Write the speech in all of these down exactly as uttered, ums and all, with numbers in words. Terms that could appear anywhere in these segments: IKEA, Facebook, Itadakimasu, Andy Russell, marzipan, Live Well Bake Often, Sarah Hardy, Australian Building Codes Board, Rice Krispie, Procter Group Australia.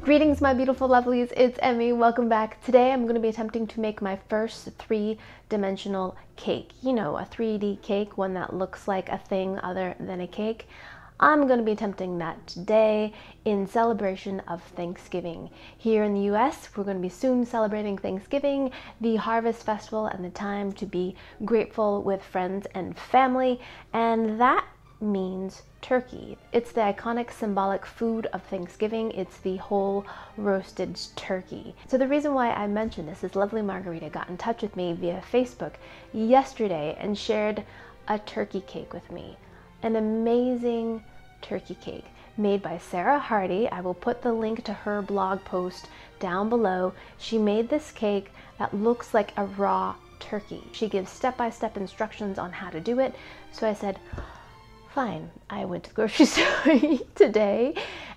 Greetings, my beautiful lovelies. It's Emmy. Welcome back. Today I'm going to be attempting to make my first three-dimensional cake. You know, a three D cake, one that looks like a thing other than a cake. I'm going to be attempting that today in celebration of Thanksgiving. Here in the U S, we're going to be soon celebrating Thanksgiving, the Harvest Festival, and the time to be grateful with friends and family, and that means turkey. It's the iconic symbolic food of Thanksgiving. It's the whole roasted turkey. So the reason why I mention this is lovely Margarita got in touch with me via Facebook yesterday and shared a turkey cake with me. An amazing turkey cake made by Sarah Hardy. I will put the link to her blog post down below. She made this cake that looks like a raw turkey. She gives step-by-step instructions on how to do it. So I said, fine. I went to the grocery store today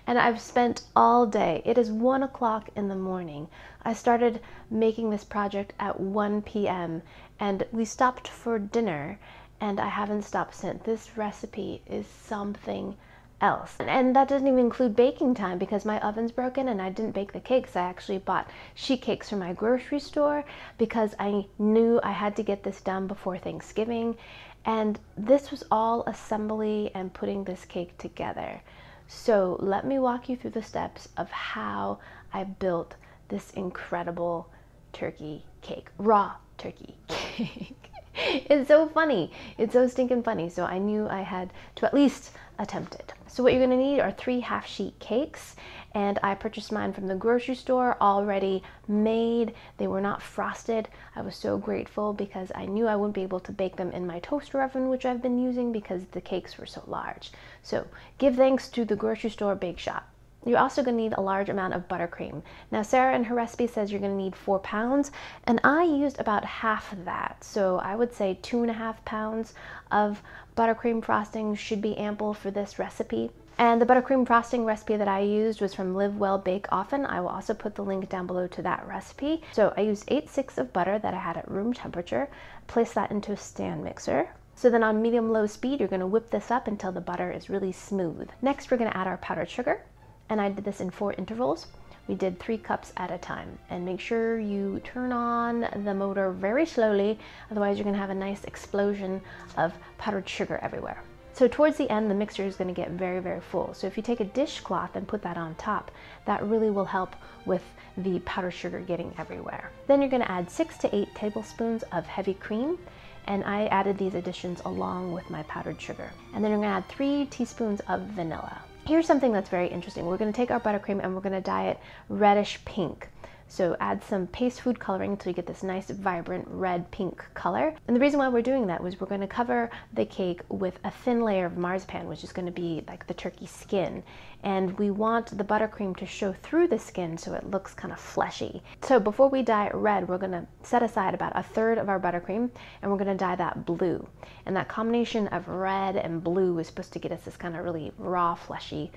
and I've spent all day. It is one o'clock in the morning. I started making this project at one P M and we stopped for dinner and I haven't stopped since. This recipe is something else. And, and that doesn't even include baking time because my oven's broken and I didn't bake the cakes. I actually bought sheet cakes from my grocery store because I knew I had to get this done before Thanksgiving. And this was all assembly and putting this cake together. So let me walk you through the steps of how I built this incredible turkey cake, raw turkey cake. It's so funny. It's so stinking funny. So I knew I had to at least attempt it. So what you're going to need are three half sheet cakes. And I purchased mine from the grocery store already made. They were not frosted. I was so grateful because I knew I wouldn't be able to bake them in my toaster oven, which I've been using because the cakes were so large. So give thanks to the grocery store bake shop. You're also going to need a large amount of buttercream. Now, Sarah in her recipe says you're going to need four pounds, and I used about half of that. So I would say two and a half pounds of buttercream frosting should be ample for this recipe. And the buttercream frosting recipe that I used was from Live Well Bake Often. I will also put the link down below to that recipe. So I used eight sixths of butter that I had at room temperature, placed that into a stand mixer. So then on medium-low speed, you're going to whip this up until the butter is really smooth. Next, we're going to add our powdered sugar. And I did this in four intervals. We did three cups at a time. And make sure you turn on the motor very slowly, otherwise you're gonna have a nice explosion of powdered sugar everywhere. So towards the end, the mixture is gonna get very, very full. So if you take a dishcloth and put that on top, that really will help with the powdered sugar getting everywhere. Then you're gonna add six to eight tablespoons of heavy cream. And I added these additions along with my powdered sugar. And then you're gonna add three teaspoons of vanilla. Here's something that's very interesting. We're going to take our buttercream and we're going to dye it reddish pink. So add some paste food coloring until you get this nice vibrant red pink color. And the reason why we're doing that was we're going to cover the cake with a thin layer of marzipan, which is going to be like the turkey skin. And we want the buttercream to show through the skin so it looks kind of fleshy. So before we dye it red, we're going to set aside about a third of our buttercream and we're going to dye that blue. And that combination of red and blue is supposed to get us this kind of really raw, fleshy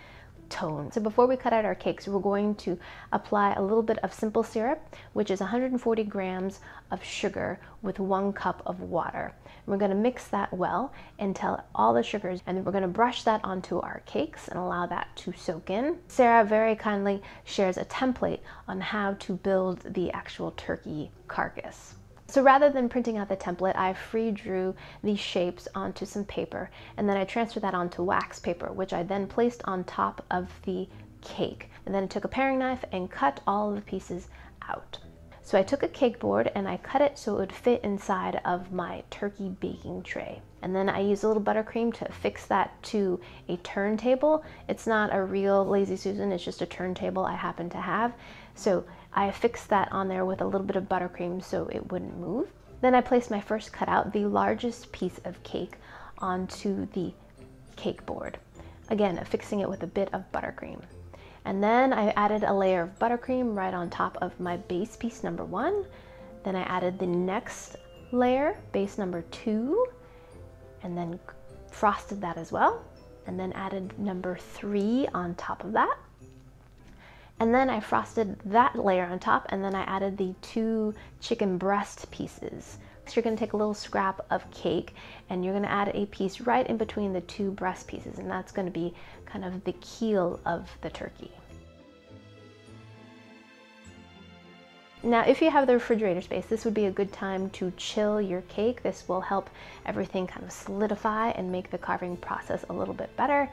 tone. So before we cut out our cakes, we're going to apply a little bit of simple syrup, which is one hundred forty grams of sugar with one cup of water. We're going to mix that well until all the sugars, and then we're going to brush that onto our cakes and allow that to soak in. Sarah very kindly shares a template on how to build the actual turkey carcass. So rather than printing out the template, I free drew these shapes onto some paper, and then I transferred that onto wax paper, which I then placed on top of the cake. And then I took a paring knife and cut all of the pieces out. So I took a cake board and I cut it so it would fit inside of my turkey baking tray. And then I used a little buttercream to affix that to a turntable. It's not a real Lazy Susan, it's just a turntable I happen to have. So I affixed that on there with a little bit of buttercream so it wouldn't move. Then I placed my first cutout, the largest piece of cake, onto the cake board. Again, affixing it with a bit of buttercream. And then I added a layer of buttercream right on top of my base piece number one. Then I added the next layer, base number two, and then frosted that as well. And then added number three on top of that. And then I frosted that layer on top, and then I added the two chicken breast pieces. So you're going to take a little scrap of cake and you're going to add a piece right in between the two breast pieces, and that's going to be kind of the keel of the turkey. Now, if you have the refrigerator space, this would be a good time to chill your cake. This will help everything kind of solidify and make the carving process a little bit better.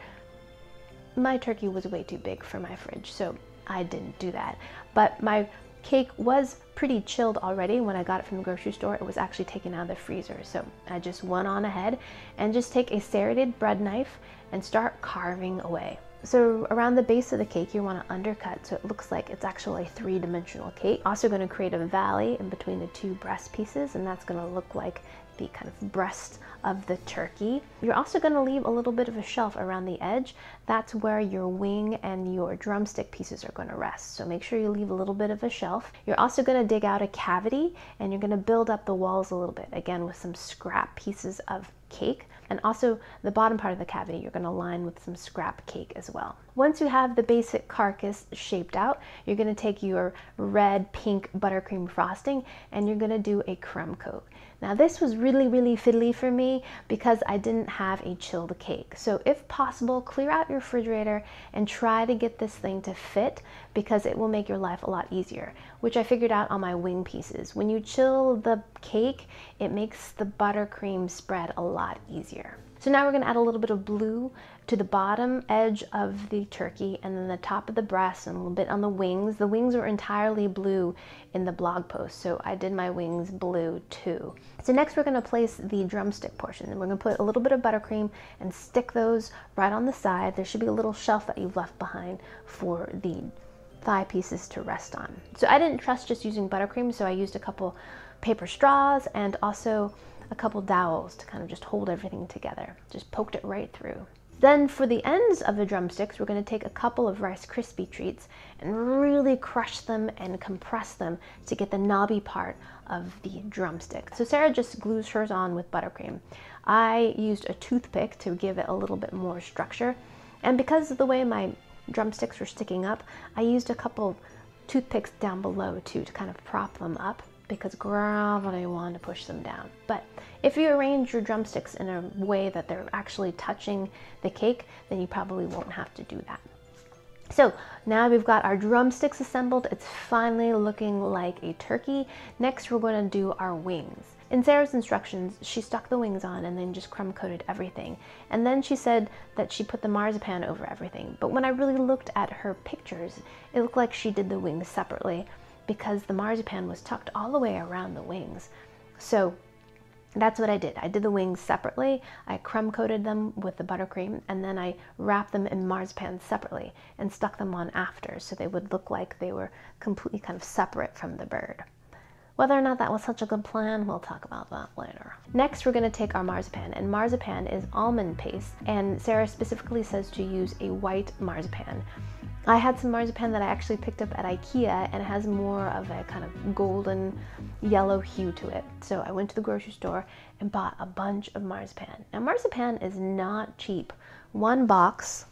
My turkey was way too big for my fridge, so I didn't do that. But my cake was pretty chilled already when I got it from the grocery store. It was actually taken out of the freezer, so I just went on ahead and just take a serrated bread knife and start carving away. So around the base of the cake, you want to undercut so it looks like it's actually a three-dimensional cake. Also going to create a valley in between the two breast pieces, and that's going to look like the kind of breast of the turkey. You're also going to leave a little bit of a shelf around the edge. That's where your wing and your drumstick pieces are going to rest, so make sure you leave a little bit of a shelf. You're also going to dig out a cavity, and you're going to build up the walls a little bit, again with some scrap pieces of cake. And also the bottom part of the cavity, you're going to line with some scrap cake as well. Once you have the basic carcass shaped out, you're going to take your red, pink buttercream frosting and you're going to do a crumb coat. Now this was really, really fiddly for me because I didn't have a chilled cake. So if possible, clear out your refrigerator and try to get this thing to fit because it will make your life a lot easier, which I figured out on my wing pieces. When you chill the cake, it makes the buttercream spread a lot easier. So now we're going to add a little bit of blue to the bottom edge of the turkey and then the top of the breast and a little bit on the wings. The wings were entirely blue in the blog post, so I did my wings blue too. So next we're going to place the drumstick portion, and we're going to put a little bit of buttercream and stick those right on the side. There should be a little shelf that you've left behind for the thigh pieces to rest on. So I didn't trust just using buttercream, so I used a couple paper straws and also a couple dowels to kind of just hold everything together. Just poked it right through. Then for the ends of the drumsticks, we're going to take a couple of Rice Krispie treats and really crush them and compress them to get the knobby part of the drumstick. So Sarah just glues hers on with buttercream. I used a toothpick to give it a little bit more structure. And because of the way my drumsticks were sticking up, I used a couple toothpicks down below too to kind of prop them up, because gravity wanted to push them down. But if you arrange your drumsticks in a way that they're actually touching the cake, then you probably won't have to do that. So now we've got our drumsticks assembled. It's finally looking like a turkey. Next, we're going to do our wings. In Sarah's instructions, she stuck the wings on and then just crumb coated everything. And then she said that she put the marzipan over everything. But when I really looked at her pictures, it looked like she did the wings separately, because the marzipan was tucked all the way around the wings. So that's what I did. I did the wings separately, I crumb coated them with the buttercream, and then I wrapped them in marzipan separately and stuck them on after so they would look like they were completely kind of separate from the bird. Whether or not that was such a good plan, we'll talk about that later. Next, we're going to take our marzipan, and marzipan is almond paste, and Sarah specifically says to use a white marzipan. I had some marzipan that I actually picked up at IKEA, and it has more of a kind of golden yellow hue to it. So I went to the grocery store and bought a bunch of marzipan. Now marzipan is not cheap. One box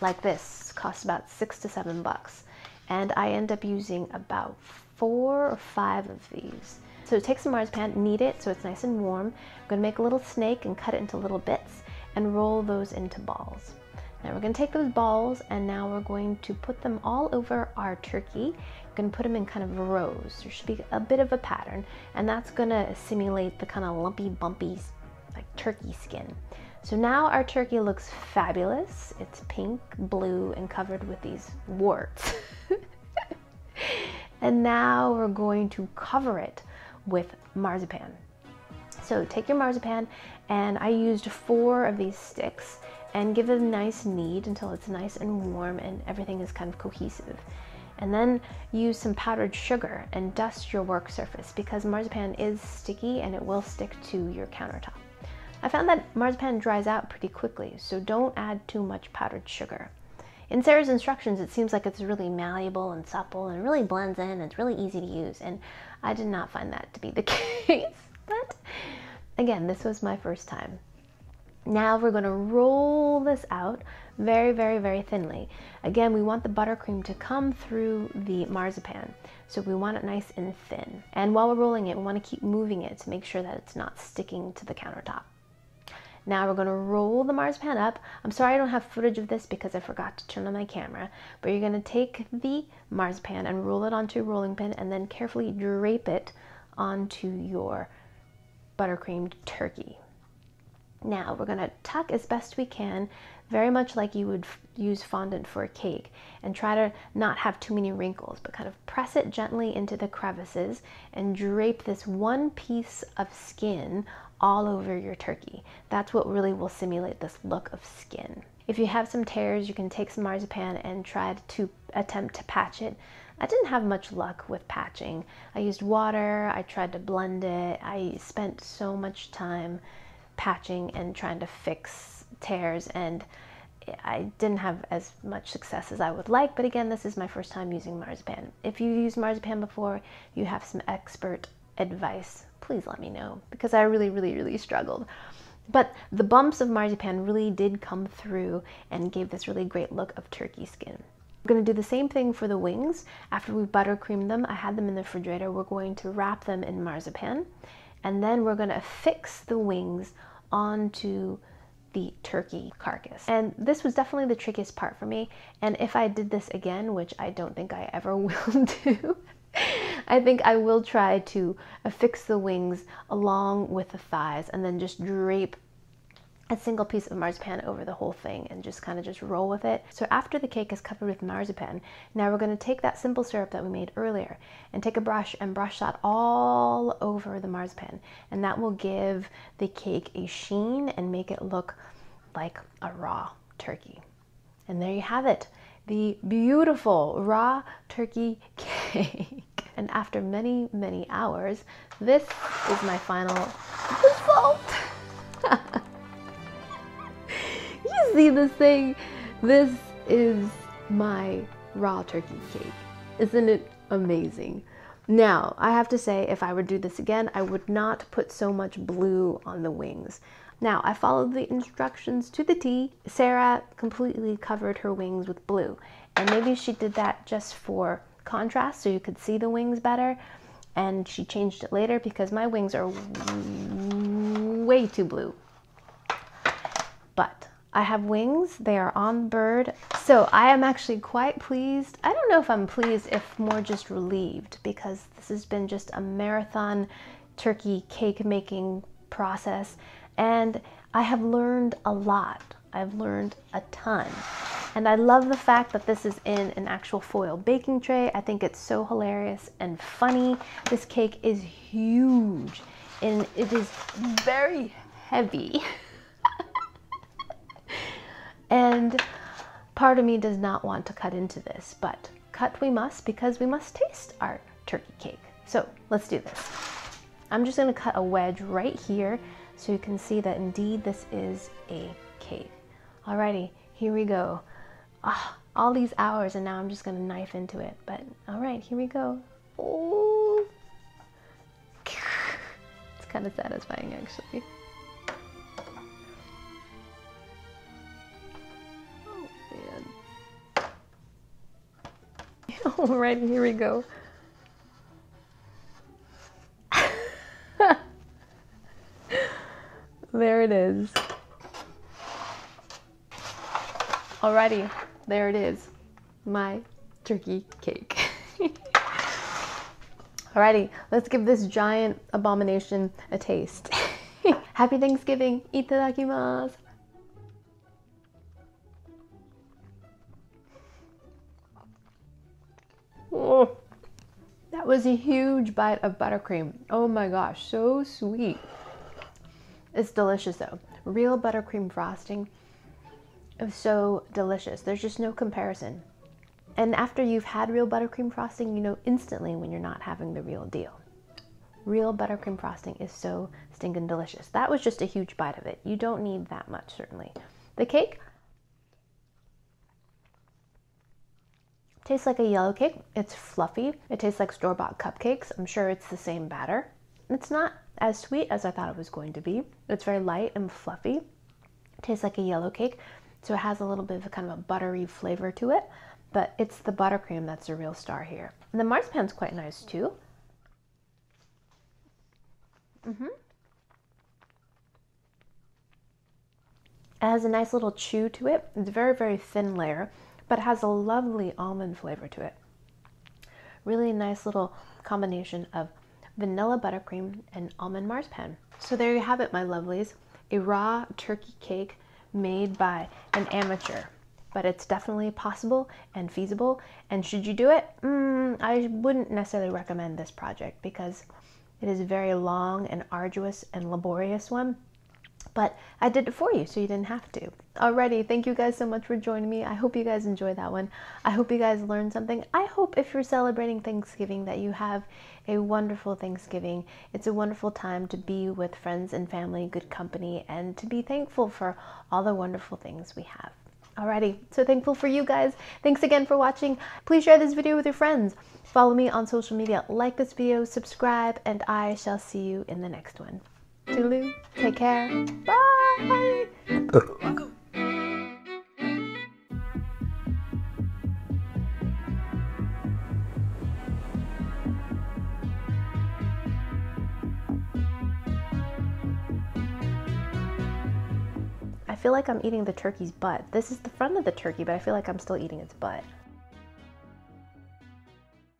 like this costs about six to seven bucks. And I end up using about four or five of these. So take some marzipan, knead it so it's nice and warm. I'm going to make a little snake and cut it into little bits and roll those into balls. Now we're going to take those balls and now we're going to put them all over our turkey. We're going to put them in kind of rows. There should be a bit of a pattern, and that's going to simulate the kind of lumpy, bumpy, like turkey skin. So now our turkey looks fabulous. It's pink, blue, and covered with these warts. And now we're going to cover it with marzipan. So take your marzipan, and I used four of these sticks, and give it a nice knead until it's nice and warm and everything is kind of cohesive. And then use some powdered sugar and dust your work surface, because marzipan is sticky and it will stick to your countertop. I found that marzipan dries out pretty quickly, so don't add too much powdered sugar. In Sarah's instructions, it seems like it's really malleable and supple and really blends in. It's really easy to use, and I did not find that to be the case. But again, this was my first time. Now we're going to roll this out very, very, very thinly. Again, we want the buttercream to come through the marzipan, so we want it nice and thin. And while we're rolling it, we want to keep moving it to make sure that it's not sticking to the countertop. Now we're gonna roll the marzipan up. I'm sorry I don't have footage of this because I forgot to turn on my camera, but you're gonna take the marzipan and roll it onto a rolling pin and then carefully drape it onto your buttercreamed turkey. Now we're gonna tuck as best we can, very much like you would use fondant for a cake, and try to not have too many wrinkles, but kind of press it gently into the crevices and drape this one piece of skin all over your turkey. That's what really will simulate this look of skin. If you have some tears, you can take some marzipan and try to attempt to patch it. I didn't have much luck with patching. I used water, I tried to blend it, I spent so much time patching and trying to fix tears, and I didn't have as much success as I would like. But again, this is my first time using marzipan. If you used marzipan before, you have some expert advice, please let me know, because I really really really struggled. But the bumps of marzipan really did come through and gave this really great look of turkey skin. We're going to do the same thing for the wings. After we've buttercreamed them, I had them in the refrigerator, we're going to wrap them in marzipan, and then we're going to affix the wings onto the turkey carcass. And this was definitely the trickiest part for me, and if I did this again, which I don't think I ever will do, I think I will try to affix the wings along with the thighs and then just drape a single piece of marzipan over the whole thing and just kind of just roll with it. So after the cake is covered with marzipan, now we're going to take that simple syrup that we made earlier and take a brush and brush that all over the marzipan, and that will give the cake a sheen and make it look like a raw turkey. And there you have it, the beautiful raw turkey cake. And after many many hours, this is my final result. See this thing? This is my raw turkey cake. Isn't it amazing? Now, I have to say, if I would do this again, I would not put so much blue on the wings. Now, I followed the instructions to the T. Sarah completely covered her wings with blue, and maybe she did that just for contrast so you could see the wings better, and she changed it later because my wings are way too blue. But I have wings, they are on bird, so I am actually quite pleased. I don't know if I'm pleased, if more just relieved, because this has been just a marathon turkey cake making process, and I have learned a lot. I've learned a ton, and I love the fact that this is in an actual foil baking tray. I think it's so hilarious and funny. This cake is huge, and it is very heavy. And part of me does not want to cut into this, but cut we must, because we must taste our turkey cake. So let's do this. I'm just gonna cut a wedge right here so you can see that indeed this is a cake. Alrighty, here we go. Oh, all these hours, and now I'm just gonna knife into it, but all right, here we go. Oh, it's kind of satisfying actually. All right, here we go. There it is. Alrighty, there it is. My turkey cake. Alrighty, let's give this giant abomination a taste. Happy Thanksgiving. Itadakimasu. Oh, that was a huge bite of buttercream. Oh my gosh, so sweet. It's delicious though. Real buttercream frosting is so delicious. There's just no comparison. And after you've had real buttercream frosting, you know instantly when you're not having the real deal. Real buttercream frosting is so stinking delicious. That was just a huge bite of it. You don't need that much, certainly. The cake tastes like a yellow cake. It's fluffy. It tastes like store-bought cupcakes. I'm sure it's the same batter. It's not as sweet as I thought it was going to be. It's very light and fluffy. It tastes like a yellow cake, so it has a little bit of a kind of a buttery flavor to it, but it's the buttercream that's the real star here. And the marzipan's quite nice too. Mm-hmm. It has a nice little chew to it. It's a very, very thin layer, but it has a lovely almond flavor to it. Really nice little combination of vanilla buttercream and almond marzipan. So there you have it, my lovelies. A raw turkey cake made by an amateur. But it's definitely possible and feasible. And should you do it? Mm, I wouldn't necessarily recommend this project because it is a very long and arduous and laborious one. But I did it for you, so you didn't have to. Alrighty, thank you guys so much for joining me. I hope you guys enjoyed that one. I hope you guys learned something. I hope if you're celebrating Thanksgiving that you have a wonderful Thanksgiving. It's a wonderful time to be with friends and family, good company, and to be thankful for all the wonderful things we have. Alrighty, so thankful for you guys. Thanks again for watching. Please share this video with your friends. Follow me on social media, like this video, subscribe, and I shall see you in the next one. Toodaloo, take care, bye! I feel like I'm eating the turkey's butt. This is the front of the turkey, but I feel like I'm still eating its butt.